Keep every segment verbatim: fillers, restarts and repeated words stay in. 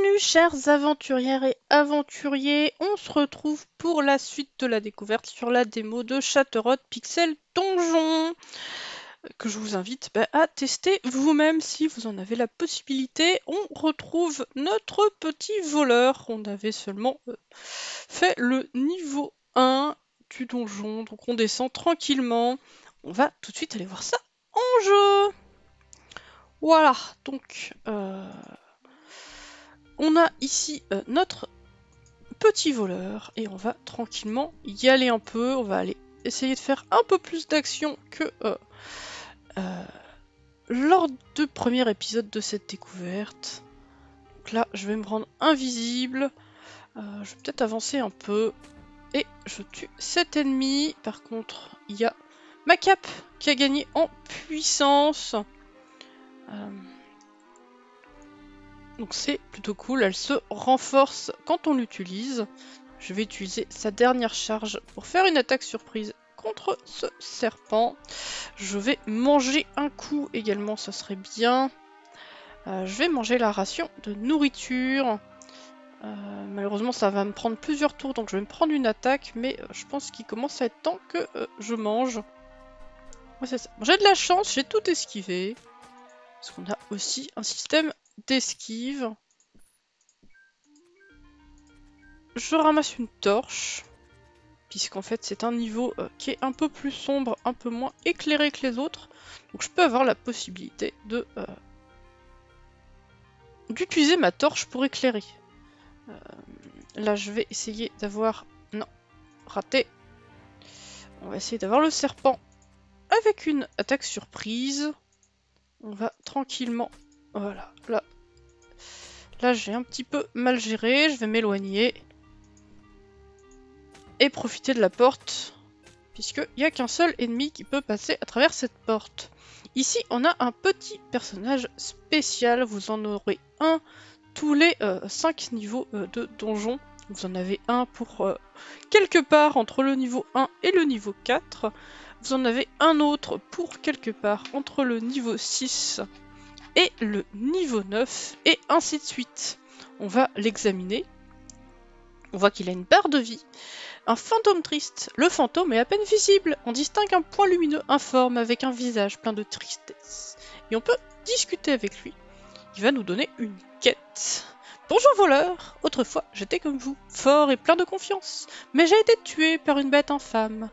bienvenue chers aventurières et aventuriers, on se retrouve pour la suite de la découverte sur la démo de Shattered Pixel Dungeon, que je vous invite bah, à tester vous-même si vous en avez la possibilité. On retrouve notre petit voleur, on avait seulement euh, fait le niveau un du donjon, donc on descend tranquillement, on va tout de suite aller voir ça en jeu. Voilà, donc euh, on a ici euh, notre petit voleur et on va tranquillement y aller un peu. On va aller essayer de faire un peu plus d'action que euh, euh, lors du premier épisode de cette découverte. Donc là, je vais me rendre invisible. Euh, je vais peut-être avancer un peu et je tue cet ennemi. Par contre, il y a ma cape qui a gagné en puissance. Donc c'est plutôt cool, elle se renforce quand on l'utilise. Je vais utiliser sa dernière charge pour faire une attaque surprise contre ce serpent. Je vais manger un coup également, ça serait bien. Euh, je vais manger la ration de nourriture. Euh, malheureusement ça va me prendre plusieurs tours, donc je vais me prendre une attaque, mais je pense qu'il commence à être temps que euh, je mange. Ouais, c'est ça. J'ai de la chance, j'ai tout esquivé. Parce qu'on a aussi un système d'esquive. Je ramasse une torche. Puisqu'en fait c'est un niveau euh, qui est un peu plus sombre, un peu moins éclairé que les autres. Donc je peux avoir la possibilité de euh, d'utiliser ma torche pour éclairer. Euh, là je vais essayer d'avoir... Non, raté. On va essayer d'avoir le serpent avec une attaque surprise. On va tranquillement... Voilà, là. Là, j'ai un petit peu mal géré. Je vais m'éloigner. Et profiter de la porte. Puisqu'il n'y a qu'un seul ennemi qui peut passer à travers cette porte. Ici, on a un petit personnage spécial. Vous en aurez un tous les cinq euh, niveaux euh, de donjon. Vous en avez un pour euh, quelque part entre le niveau un et le niveau quatre. Vous en avez un autre pour quelque part entre le niveau six et le niveau neuf, et ainsi de suite. On va l'examiner. On voit qu'il a une barre de vie. Un fantôme triste. Le fantôme est à peine visible. On distingue un point lumineux informe avec un visage plein de tristesse. Et on peut discuter avec lui. Il va nous donner une quête. Bonjour voleur, autrefois j'étais comme vous, fort et plein de confiance, mais j'ai été tué par une bête infâme.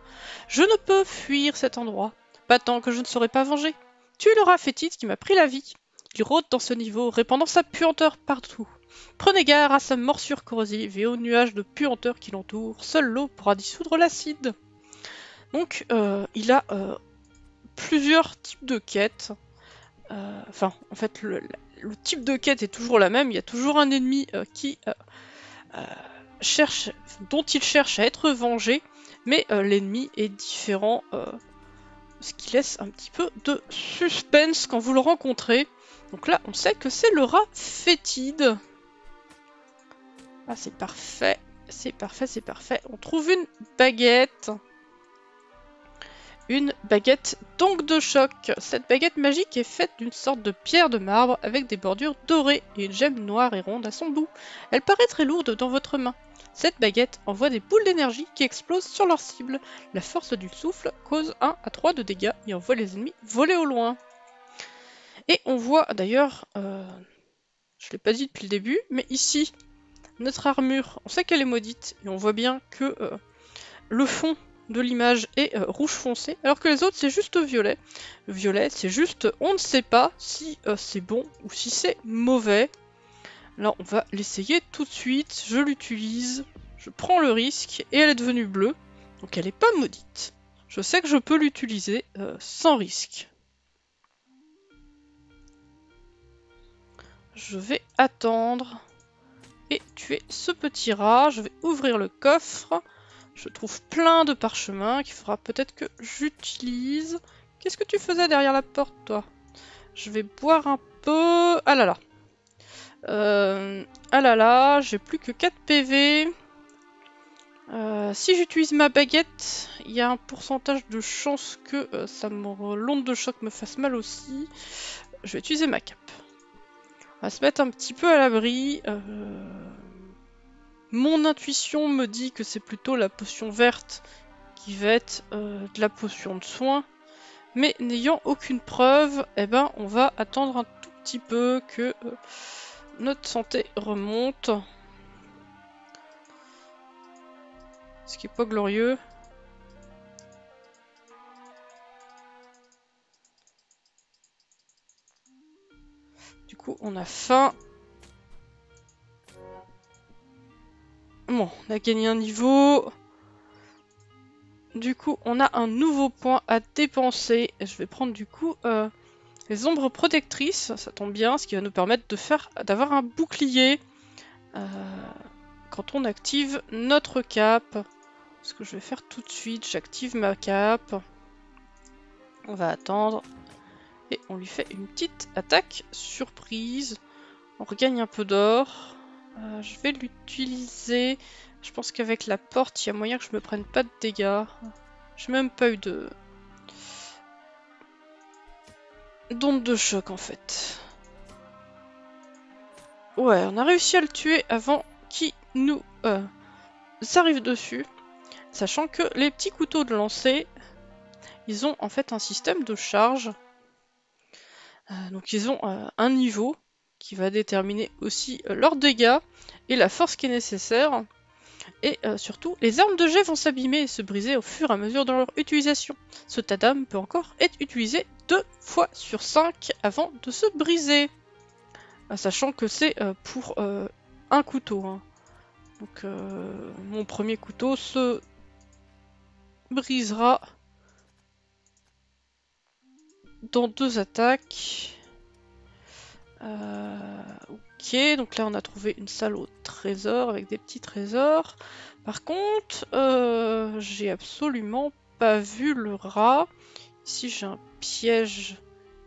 Je ne peux fuir cet endroit, pas tant que je ne serai pas vengé. Tu es le rat fétide qui m'a pris la vie. Il rôde dans ce niveau, répandant sa puanteur partout. Prenez garde à sa morsure corrosive et aux nuages de puanteur qui l'entourent, seule l'eau pourra dissoudre l'acide. Donc euh, il a euh, plusieurs types de quêtes. Euh, enfin, en fait, le, le type de quête est toujours la même. Il y a toujours un ennemi euh, qui euh, euh, cherche, dont il cherche à être vengé, mais euh, l'ennemi est différent, euh, ce qui laisse un petit peu de suspense quand vous le rencontrez. Donc là, on sait que c'est le rat fétide. Ah, c'est parfait, c'est parfait, c'est parfait. On trouve une baguette. Une baguette donc de choc. Cette baguette magique est faite d'une sorte de pierre de marbre avec des bordures dorées et une gemme noire et ronde à son bout. Elle paraît très lourde dans votre main. Cette baguette envoie des boules d'énergie qui explosent sur leur cible. La force du souffle cause un à trois de dégâts et envoie les ennemis voler au loin. Et on voit d'ailleurs, euh, je ne l'ai pas dit depuis le début, mais ici, notre armure, on sait qu'elle est maudite et on voit bien que euh, le fond de l'image est euh, rouge foncé, alors que les autres c'est juste violet. Le violet c'est juste, on ne sait pas si euh, c'est bon ou si c'est mauvais. Là on va l'essayer tout de suite, je l'utilise, je prends le risque, et elle est devenue bleue, donc elle n'est pas maudite. Je sais que je peux l'utiliser euh, sans risque. Je vais attendre et tuer ce petit rat, je vais ouvrir le coffre. Je trouve plein de parchemins qu'il faudra peut-être que j'utilise. Qu'est-ce que tu faisais derrière la porte, toi? Je vais boire un peu... Ah là là. Euh... Ah là là, j'ai plus que quatre P V. Euh, si j'utilise ma baguette, il y a un pourcentage de chance que euh, ça me... l'onde de choc me fasse mal aussi. Je vais utiliser ma cape. On va se mettre un petit peu à l'abri. Euh... Mon intuition me dit que c'est plutôt la potion verte qui va être euh, de la potion de soin. Mais n'ayant aucune preuve, eh ben, on va attendre un tout petit peu que euh, notre santé remonte. Ce qui n'est pas glorieux. Du coup, on a faim. Bon, on a gagné un niveau. Du coup, on a un nouveau point à dépenser. Et je vais prendre du coup euh, les ombres protectrices. Ça tombe bien, ce qui va nous permettre de faire, d'avoir un bouclier euh, quand on active notre cape. Ce que je vais faire tout de suite, j'active ma cape. On va attendre. Et on lui fait une petite attaque surprise. On regagne un peu d'or. Euh, je vais l'utiliser. Je pense qu'avec la porte, il y a moyen que je me prenne pas de dégâts. J'ai même pas eu de... d'onde de choc en fait. Ouais, on a réussi à le tuer avant qu'il nous euh, arrive dessus. Sachant que les petits couteaux de lancer, ils ont en fait un système de charge. Euh, donc ils ont euh, un niveau qui va déterminer aussi euh, leurs dégâts et la force qui est nécessaire. Et euh, surtout, les armes de jet vont s'abîmer et se briser au fur et à mesure de leur utilisation. Ce tas d'âme peut encore être utilisé deux fois sur cinq avant de se briser. Ah, sachant que c'est euh, pour euh, un couteau. Hein. Donc euh, mon premier couteau se brisera dans deux attaques. Euh, ok, donc là on a trouvé une salle au trésor avec des petits trésors. Par contre, euh, j'ai absolument pas vu le rat. Ici j'ai un piège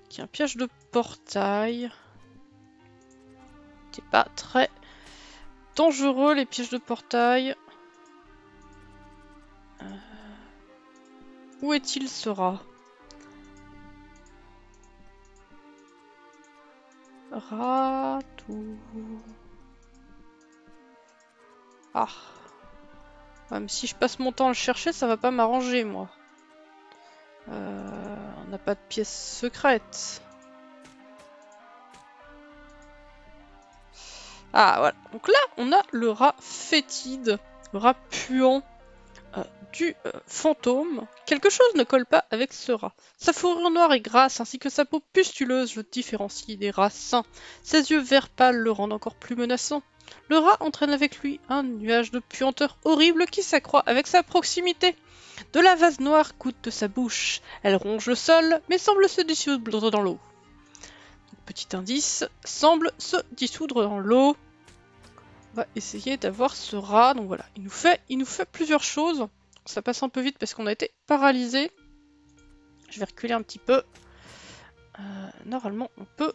qui est un piège de portail. C'est pas très dangereux les pièges de portail. Euh, où est-il ce rat ? Ratou. Ah. Même si je passe mon temps à le chercher, ça va pas m'arranger, moi. Euh, on n'a pas de pièce secrète. Ah, voilà. Donc là, on a le rat fétide, le rat puant euh, du euh, fantôme. Quelque chose ne colle pas avec ce rat. Sa fourrure noire et grasse ainsi que sa peau pustuleuse le différencient des rats sains. Ses yeux vert pâle le rendent encore plus menaçant. Le rat entraîne avec lui un nuage de puanteur horrible qui s'accroît avec sa proximité. De la vase noire coule de sa bouche. Elle ronge le sol mais semble se dissoudre dans l'eau. Petit indice, semble se dissoudre dans l'eau. On va essayer d'avoir ce rat. Donc voilà, il nous fait, il nous fait plusieurs choses. Ça passe un peu vite parce qu'on a été paralysé. Je vais reculer un petit peu. Euh, normalement, on peut...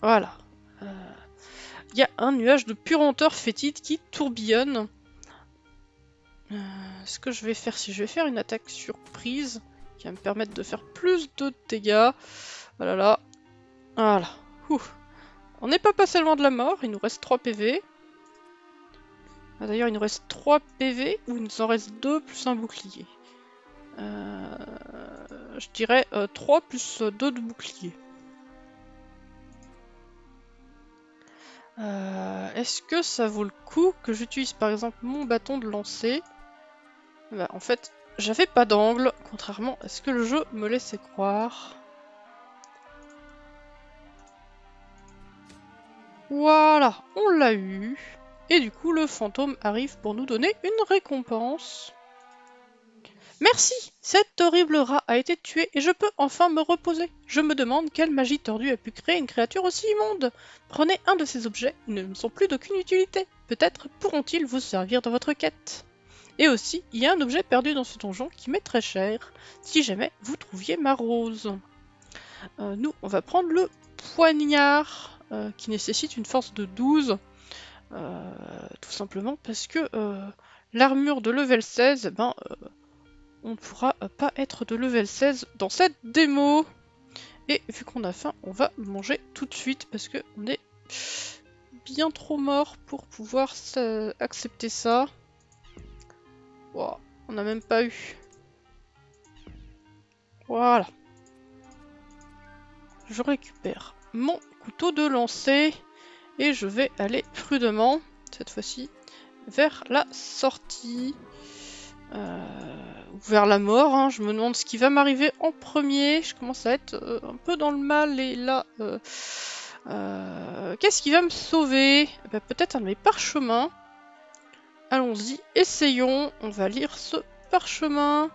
Voilà. Il euh, y a un nuage de puanteur fétide qui tourbillonne. Euh, ce que je vais faire, si je vais faire une attaque surprise, qui va me permettre de faire plus de dégâts. Voilà, là. Voilà. Ouh. On n'est pas passé loin de la mort. Il nous reste trois P V. Ah, d'ailleurs, il nous reste trois P V ou il nous en reste deux plus un bouclier. Euh, je dirais euh, trois plus deux de bouclier. Euh, Est-ce que ça vaut le coup que j'utilise par exemple mon bâton de lancer? Bah, en fait, j'avais pas d'angle, contrairement à ce que le jeu me laissait croire. Voilà, on l'a eu. Et du coup, le fantôme arrive pour nous donner une récompense. Merci! Cet horrible rat a été tué et je peux enfin me reposer. Je me demande quelle magie tordue a pu créer une créature aussi immonde. Prenez un de ces objets, ils ne me sont plus d'aucune utilité. Peut-être pourront-ils vous servir dans votre quête. Et aussi, il y a un objet perdu dans ce donjon qui m'est très cher. Si jamais vous trouviez ma rose. Euh, nous, on va prendre le poignard. Euh, qui nécessite une force de douze, euh, tout simplement parce que euh, l'armure de level seize, ben, euh, on ne pourra euh, pas être de level seize dans cette démo. Et vu qu'on a faim, on va manger tout de suite parce qu'on est bien trop mort pour pouvoir accepter ça. Wow, on n'a même pas eu. Voilà. Je récupère mon couteau de lancer et je vais aller prudemment, cette fois-ci, vers la sortie. Euh, vers la mort, hein. Je me demande ce qui va m'arriver en premier. Je commence à être euh, un peu dans le mal et là, euh, euh, qu'est-ce qui va me sauver? Ben, peut-être un de mes parchemins. Allons-y, essayons. On va lire ce parchemin.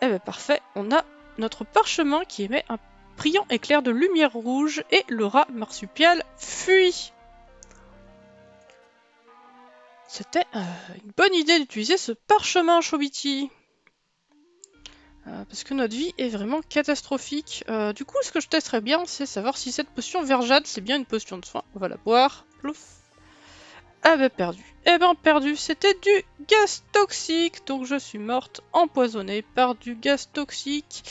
Eh ben parfait, on a notre parchemin qui émet un brillant éclair de lumière rouge et le rat marsupial fuit. C'était euh, une bonne idée d'utiliser ce parchemin, Chobitty. Euh, parce que notre vie est vraiment catastrophique. Euh, du coup, ce que je testerais bien, c'est savoir si cette potion verjade, c'est bien une potion de soin. On va la boire. Plouf. Ah ben perdu. Eh ben perdu. C'était du gaz toxique. Donc je suis morte empoisonnée par du gaz toxique.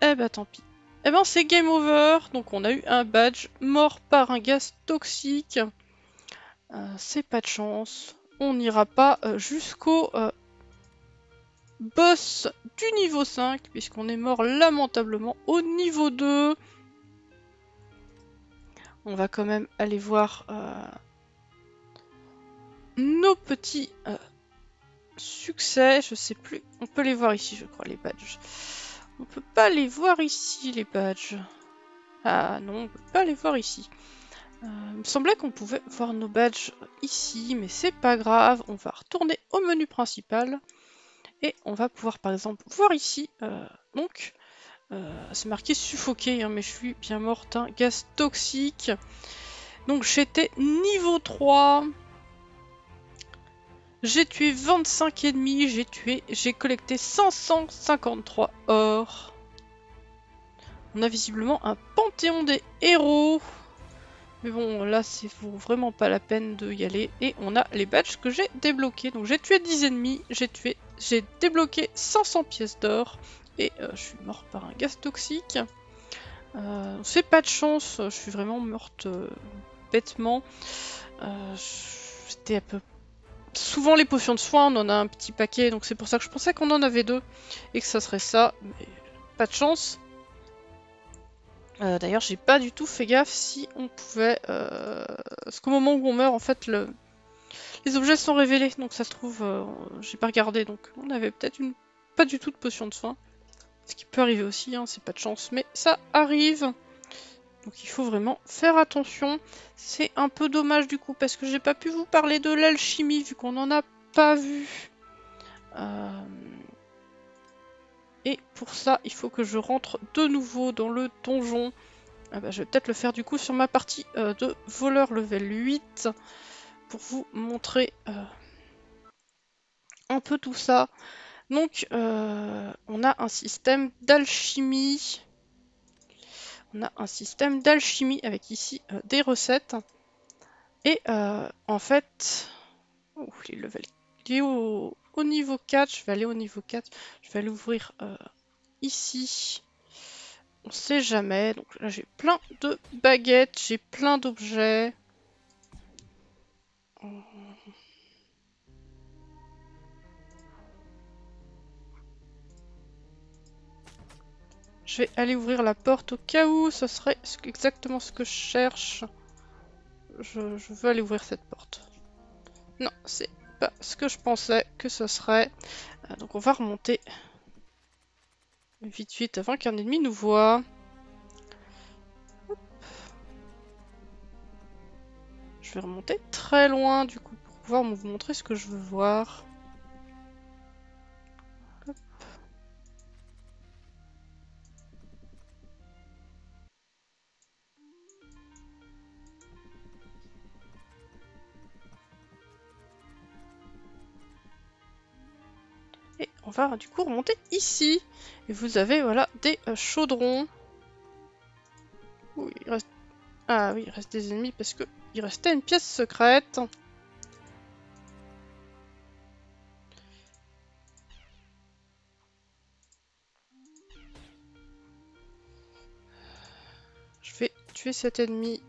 Eh ben tant pis. Eh ben c'est game over. Donc on a eu un badge mort par un gaz toxique. Euh, c'est pas de chance, on n'ira pas euh, jusqu'au euh, boss du niveau cinq, puisqu'on est mort lamentablement au niveau deux. On va quand même aller voir euh, nos petits euh, succès, je sais plus, on peut les voir ici je crois les badges. On peut pas les voir ici les badges. Ah non, on peut pas les voir ici. Euh, il me semblait qu'on pouvait voir nos badges ici, mais c'est pas grave, on va retourner au menu principal et on va pouvoir par exemple voir ici, euh, donc euh, c'est marqué suffoqué, hein, mais je suis bien morte, hein, gaz toxique, donc j'étais niveau trois, j'ai tué vingt-cinq ennemis, j'ai tué, j'ai collecté cinq cent cinquante-trois or, on a visiblement un panthéon des héros. Mais bon, là, c'est vraiment pas la peine de y aller. Et on a les badges que j'ai débloqués. Donc j'ai tué dix ennemis, j'ai tué, j'ai débloqué cinq cents pièces d'or. Et euh, je suis morte par un gaz toxique. Euh, c'est pas de chance, je suis vraiment morte euh, bêtement. Euh, C'était un peu... Souvent les potions de soin, on en a un petit paquet. Donc c'est pour ça que je pensais qu'on en avait deux. Et que ça serait ça, mais pas de chance. Euh, D'ailleurs, j'ai pas du tout fait gaffe si on pouvait... Euh... Parce qu'au moment où on meurt, en fait, le... les objets sont révélés. Donc ça se trouve, euh, j'ai pas regardé. Donc on avait peut-être une... pas du tout de potion de soin. Ce qui peut arriver aussi, hein, c'est pas de chance. Mais ça arrive. Donc il faut vraiment faire attention. C'est un peu dommage du coup, parce que j'ai pas pu vous parler de l'alchimie, vu qu'on en a pas vu. Euh... Et pour ça, il faut que je rentre de nouveau dans le donjon. Ah bah, je vais peut-être le faire du coup sur ma partie euh, de voleur level huit. Pour vous montrer euh, un peu tout ça. Donc, euh, on a un système d'alchimie. On a un système d'alchimie avec ici euh, des recettes. Et euh, en fait... Ouh, les levels... Les hauts... Au niveau quatre, je vais aller au niveau quatre, je vais aller ouvrir euh, ici, on sait jamais, donc là j'ai plein de baguettes, j'ai plein d'objets. Je vais aller ouvrir la porte au cas où, ce serait exactement ce que je cherche, je, je veux aller ouvrir cette porte, non c'est... ce que je pensais que ce serait. Euh, donc on va remonter vite vite avant qu'un ennemi nous voie. Hop. Je vais remonter très loin du coup pour pouvoir vous montrer ce que je veux voir. Hop. On va du coup remonter ici. Et vous avez voilà des euh, chaudrons. Ouh, il reste... Ah oui, il reste des ennemis parce que il restait une pièce secrète. Je vais tuer cet ennemi.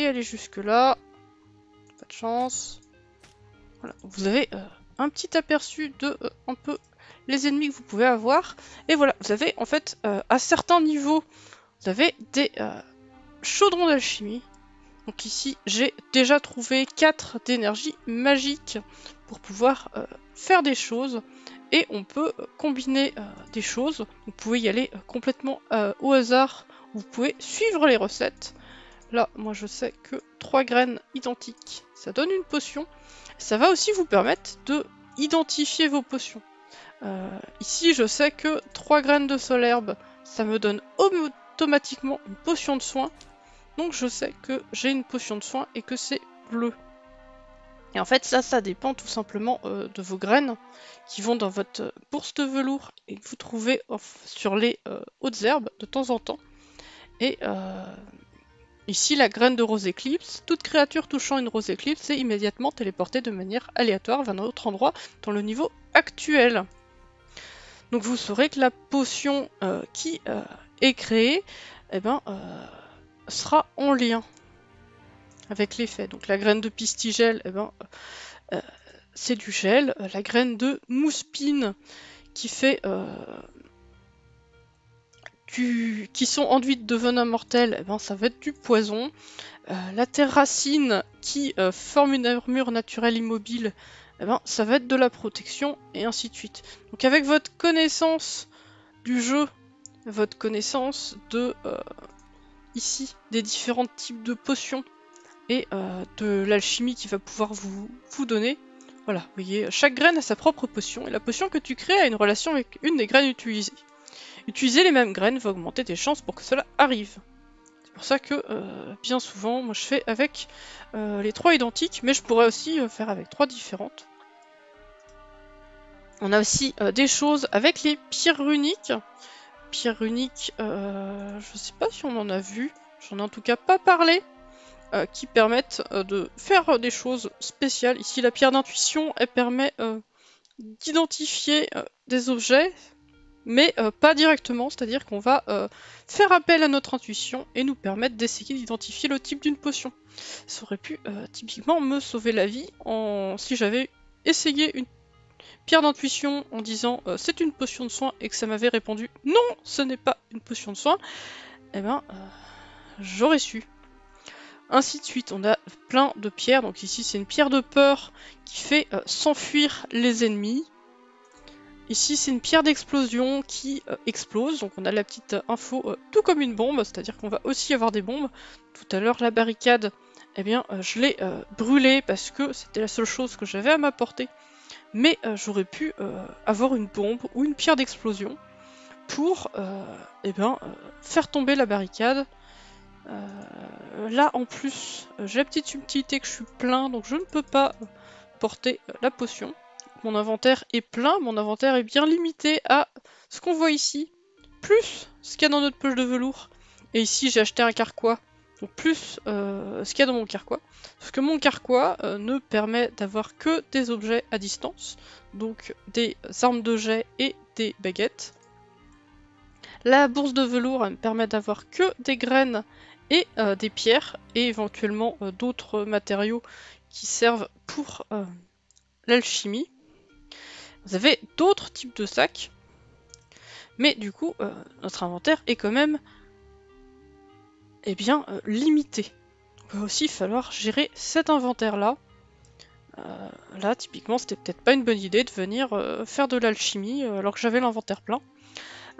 et aller jusque là. Pas de chance. Voilà, donc vous avez euh, un petit aperçu de euh, un peu les ennemis que vous pouvez avoir. Et voilà, vous avez en fait euh, à certains niveaux, vous avez des euh, chaudrons d'alchimie. Donc ici, j'ai déjà trouvé quatre d'énergie magique pour pouvoir euh, faire des choses. Et on peut combiner euh, des choses. Vous pouvez y aller euh, complètement euh, au hasard. Vous pouvez suivre les recettes. Là, moi je sais que trois graines identiques, ça donne une potion. Ça va aussi vous permettre de identifier vos potions. Euh, ici, je sais que trois graines de sol herbe, ça me donne automatiquement une potion de soin. Donc je sais que j'ai une potion de soin et que c'est bleu. Et en fait, ça, ça dépend tout simplement euh, de vos graines qui vont dans votre bourse de velours et que vous trouvez off sur les euh, hautes herbes de temps en temps. Et euh, ici, la graine de rose éclipse. Toute créature touchant une rose éclipse est immédiatement téléportée de manière aléatoire vers un autre endroit dans le niveau actuel. Donc vous saurez que la potion euh, qui euh, est créée, eh ben, euh, sera en lien avec l'effet. Donc la graine de pistigel, eh ben, euh, c'est du gel. La graine de mouspine qui fait euh, du... qui sont enduites de venin mortel, eh ben, ça va être du poison. Euh, la terre racine qui euh, forme une armure naturelle immobile, eh ben, ça va être de la protection, et ainsi de suite. Donc avec votre connaissance du jeu, votre connaissance de euh, ici des différents types de potions et euh, de l'alchimie qui va pouvoir vous, vous donner. Voilà, vous voyez, chaque graine a sa propre potion, et la potion que tu crées a une relation avec une des graines utilisées. Utiliser les mêmes graines va augmenter tes chances pour que cela arrive. C'est pour ça que, euh, bien souvent, moi je fais avec euh, les trois identiques, mais je pourrais aussi euh, faire avec trois différentes. On a aussi euh, des choses avec les pierres runiques. Pierres runiques, euh, je sais pas si on en a vu, j'en ai en tout cas pas parlé. Euh, qui permettent euh, de faire euh, des choses spéciales. Ici, la pierre d'intuition, elle permet euh, d'identifier euh, des objets, mais euh, pas directement, c'est-à-dire qu'on va euh, faire appel à notre intuition et nous permettre d'essayer d'identifier le type d'une potion. Ça aurait pu euh, typiquement me sauver la vie en... si j'avais essayé une pierre d'intuition en disant euh, c'est une potion de soin et que ça m'avait répondu non, ce n'est pas une potion de soin, eh ben, euh, j'aurais su. Ainsi de suite, on a plein de pierres. Donc ici, c'est une pierre de peur qui fait euh, s'enfuir les ennemis. Ici, c'est une pierre d'explosion qui euh, explose. Donc on a la petite euh, info, euh, tout comme une bombe, c'est-à-dire qu'on va aussi avoir des bombes. Tout à l'heure, la barricade, eh bien, euh, je l'ai euh, brûlée parce que c'était la seule chose que j'avais à m'apporter. Mais euh, j'aurais pu euh, avoir une bombe ou une pierre d'explosion pour euh, eh bien, euh, faire tomber la barricade. Euh, là en plus j'ai la petite subtilité que je suis plein, donc je ne peux pas porter la potion. Mon inventaire est plein, mon inventaire est bien limité à ce qu'on voit ici, plus ce qu'il y a dans notre poche de velours. Et ici j'ai acheté un carquois, donc plus euh, ce qu'il y a dans mon carquois. Parce que mon carquois euh, ne permet d'avoir que des objets à distance, donc des armes de jet et des baguettes. La bourse de velours, elle me permet d'avoir que des graines et euh, des pierres, et éventuellement euh, d'autres matériaux qui servent pour euh, l'alchimie. Vous avez d'autres types de sacs, mais du coup, euh, notre inventaire est quand même eh bien, euh, limité. Il va aussi falloir gérer cet inventaire-là. Euh, là, typiquement, c'était peut-être pas une bonne idée de venir euh, faire de l'alchimie euh, alors que j'avais l'inventaire plein.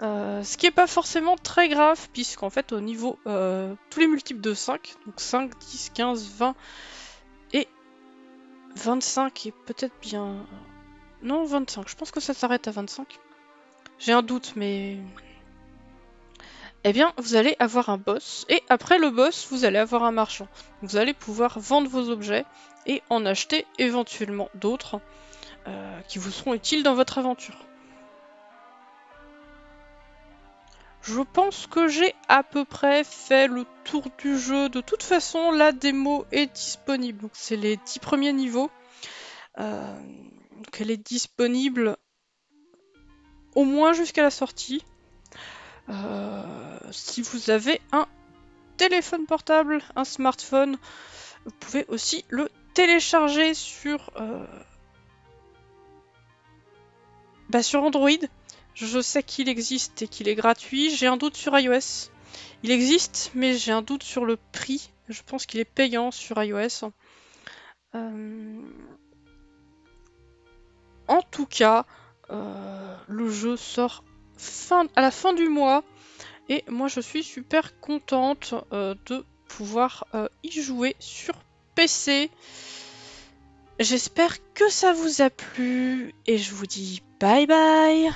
Euh, ce qui n'est pas forcément très grave, puisqu'en fait, au niveau, euh, tous les multiples de cinq, donc cinq, dix, quinze, vingt et vingt-cinq est peut-être bien... Non, vingt-cinq, je pense que ça s'arrête à vingt-cinq. J'ai un doute, mais... Eh bien, vous allez avoir un boss, et après le boss, vous allez avoir un marchand. Vous allez pouvoir vendre vos objets, et en acheter éventuellement d'autres, euh, qui vous seront utiles dans votre aventure. Je pense que j'ai à peu près fait le tour du jeu. De toute façon, la démo est disponible. Donc c'est les dix premiers niveaux. Euh, donc elle est disponible au moins jusqu'à la sortie. Euh, si vous avez un téléphone portable, un smartphone. Vous pouvez aussi le télécharger sur, euh... bah, sur Android. Je sais qu'il existe et qu'il est gratuit. J'ai un doute sur iOS. Il existe, mais j'ai un doute sur le prix. Je pense qu'il est payant sur iOS. Euh... En tout cas, euh, le jeu sort fin, à la fin du mois. Et moi, je suis super contente euh, de pouvoir euh, y jouer sur P C. J'espère que ça vous a plu. Et je vous dis bye bye.